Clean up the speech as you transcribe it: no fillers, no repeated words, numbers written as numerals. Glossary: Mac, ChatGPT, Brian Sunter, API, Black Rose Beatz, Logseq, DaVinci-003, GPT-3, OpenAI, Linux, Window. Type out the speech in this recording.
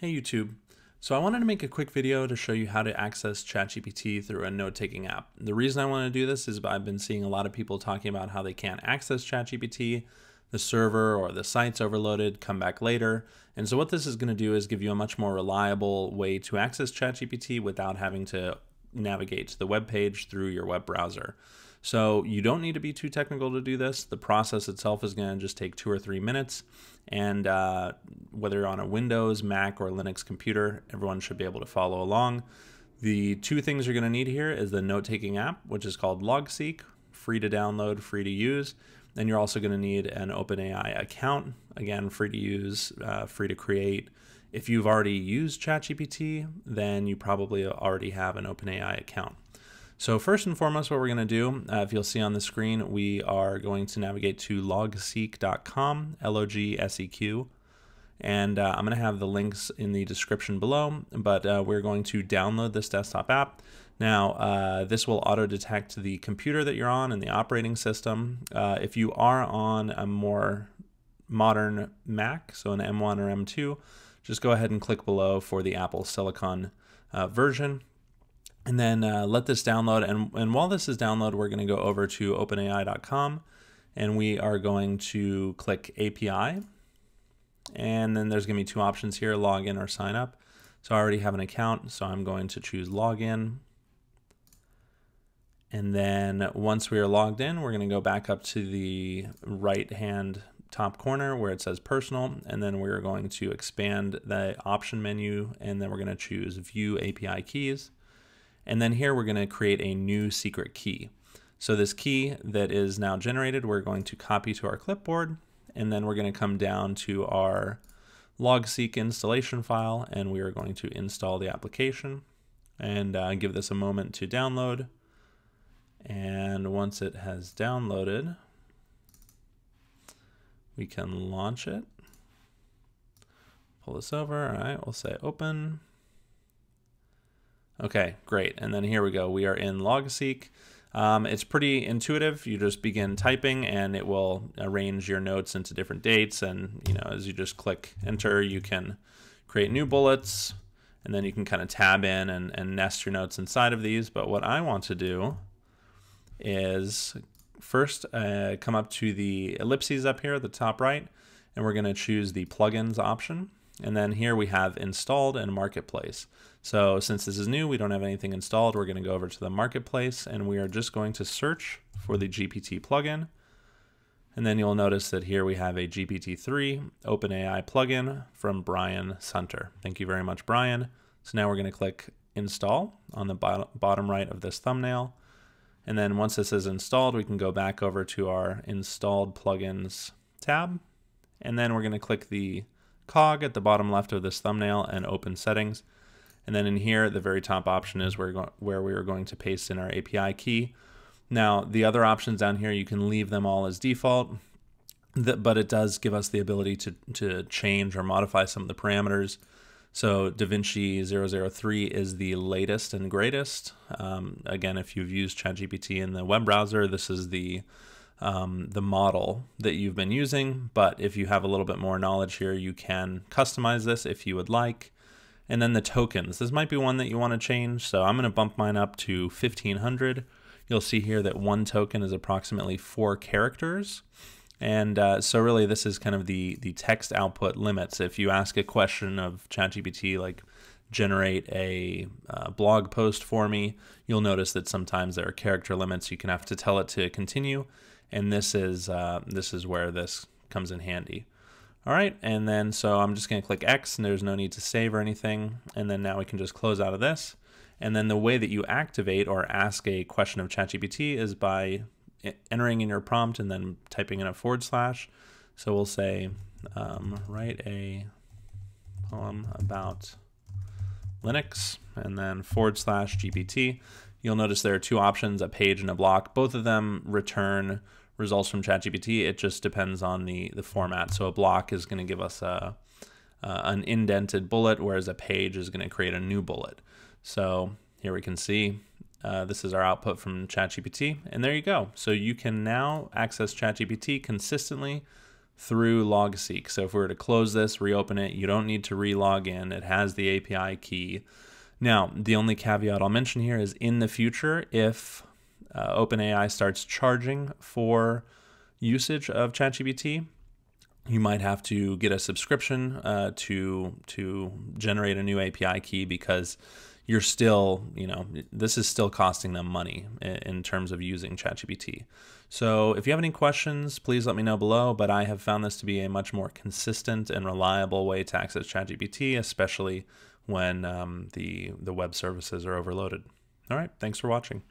Hey YouTube. So I wanted to make a quick video to show you how to access ChatGPT through a note-taking app. The reason I want to do this is I've been seeing a lot of people talking about how they can't access ChatGPT, the server or the site's overloaded, come back later. And so what this is going to do is give you a much more reliable way to access ChatGPT without having to navigate to the web page through your web browser. So you don't need to be too technical to do this. The process itself is going to just take 2 or 3 minutes. And whether you're on a Windows, Mac, or Linux computer, everyone should be able to follow along. The two things you're going to need here is the note-taking app, which is called Logseq, free to download, free to use. And you're also going to need an OpenAI account, again, free to use, free to create. If you've already used ChatGPT, then you probably already have an OpenAI account. So first and foremost, what we're going to do, if you'll see on the screen, we are going to navigate to logseq.com, L-O-G-S-E-Q, and I'm going to have the links in the description below, but we're going to download this desktop app. Now, this will auto-detect the computer that you're on and the operating system. If you are on a more modern Mac, so an M1 or M2, just go ahead and click below for the Apple Silicon version. And then let this download, and while this is download, we're going to go over to openai.com, and we are going to click API, and then there's going to be two options here, login or sign up. So I already have an account, so I'm going to choose login. And then once we are logged in, we're going to go back up to the right-hand top corner where it says personal, and then we're going to expand the option menu, and then we're going to choose view API keys. And then here we're going to create a new secret key. So this key that is now generated, we're going to copy to our clipboard, and then we're going to come down to our Logseq installation file, and we are going to install the application and give this a moment to download. And once it has downloaded, we can launch it. Pull this over. All right, we'll say open. Okay, great. And then here we go. We are in Logseq. It's pretty intuitive. You just begin typing and it will arrange your notes into different dates. And, you know, as you just click enter, you can create new bullets, and then you can kind of tab in and nest your notes inside of these. But what I want to do is first come up to the ellipses up here at the top right, and we're going to choose the plugins option. And then here we have installed and marketplace. So since this is new, we don't have anything installed. We're going to go over to the marketplace, and we are just going to search for the GPT plugin. And then you'll notice that here we have a GPT-3 OpenAI plugin from Brian Sunter. Thank you very much, Brian. So now we're going to click install on the bottom right of this thumbnail. And then once this is installed, we can go back over to our installed plugins tab. And then we're going to click the cog at the bottom left of this thumbnail and open settings. And then in here, the very top option is where we are going to paste in our API key. Now, the other options down here, you can leave them all as default, but it does give us the ability to change or modify some of the parameters. So DaVinci-003 is the latest and greatest. Again, if you've used ChatGPT in the web browser, this is the model that you've been using, but if you have a little bit more knowledge here, you can customize this if you would like. And then the tokens, this might be one that you want to change, so I'm going to bump mine up to 1500. You'll see here that one token is approximately 4 characters, and so really this is kind of the text output limits. If you ask a question of ChatGPT, like generate a blog post for me, you'll notice that sometimes there are character limits. You can have to tell it to continue. And this is where this comes in handy. All right, and then so I'm just going to click X, and there's no need to save or anything. And then now we can just close out of this. And then the way that you activate or ask a question of ChatGPT is by entering in your prompt and then typing in a /. So we'll say write a poem about Linux, and then /GPT. You'll notice there are two options, a page and a block. Both of them return results from ChatGPT. It just depends on the format. So a block is going to give us an indented bullet, whereas a page is going to create a new bullet. So here we can see this is our output from ChatGPT. And there you go. So you can now access ChatGPT consistently through Logseq. So if we were to close this, reopen it, you don't need to re-log in. It has the API key. Now, the only caveat I'll mention here is in the future, if OpenAI starts charging for usage of ChatGPT, you might have to get a subscription to generate a new API key, because you're still, you know, this is still costing them money in terms of using ChatGPT. So if you have any questions, please let me know below, but I have found this to be a much more consistent and reliable way to access ChatGPT, especially when the web services are overloaded. All right, thanks for watching.